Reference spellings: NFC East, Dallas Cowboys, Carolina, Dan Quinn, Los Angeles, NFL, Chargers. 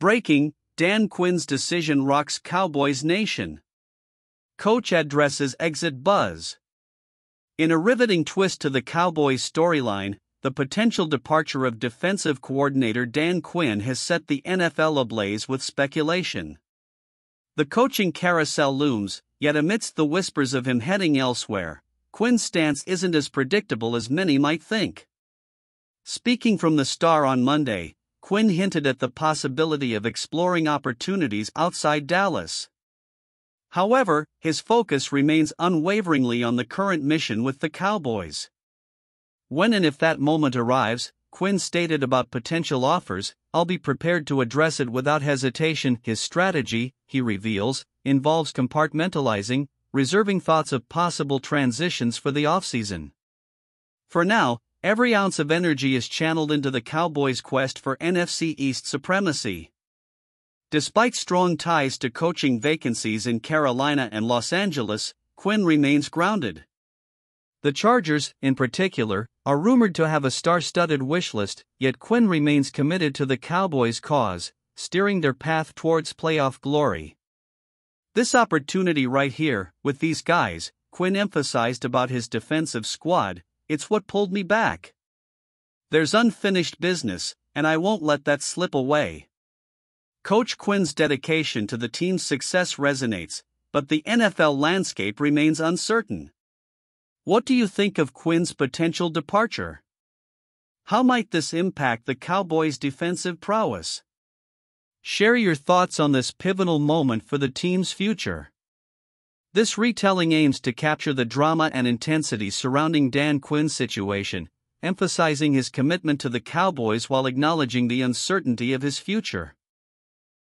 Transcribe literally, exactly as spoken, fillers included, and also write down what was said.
Breaking, Dan Quinn's decision rocks Cowboys Nation. Coach addresses exit buzz. In a riveting twist to the Cowboys storyline, the potential departure of defensive coordinator Dan Quinn has set the N F L ablaze with speculation. The coaching carousel looms, yet amidst the whispers of him heading elsewhere, Quinn's stance isn't as predictable as many might think. Speaking from the Star on Monday, Quinn hinted at the possibility of exploring opportunities outside Dallas. However, his focus remains unwaveringly on the current mission with the Cowboys. When and if that moment arrives, Quinn stated about potential offers, "I'll be prepared to address it without hesitation." His strategy, he reveals, involves compartmentalizing, reserving thoughts of possible transitions for the offseason. For now, every ounce of energy is channeled into the Cowboys' quest for N F C East supremacy. Despite strong ties to coaching vacancies in Carolina and Los Angeles, Quinn remains grounded. The Chargers, in particular, are rumored to have a star-studded wish list, yet Quinn remains committed to the Cowboys' cause, steering their path towards playoff glory. "This opportunity right here, with these guys," Quinn emphasized about his defensive squad, "it's what pulled me back. There's unfinished business, and I won't let that slip away." Coach Quinn's dedication to the team's success resonates, but the N F L landscape remains uncertain. What do you think of Quinn's potential departure? How might this impact the Cowboys' defensive prowess? Share your thoughts on this pivotal moment for the team's future. This retelling aims to capture the drama and intensity surrounding Dan Quinn's situation, emphasizing his commitment to the Cowboys while acknowledging the uncertainty of his future.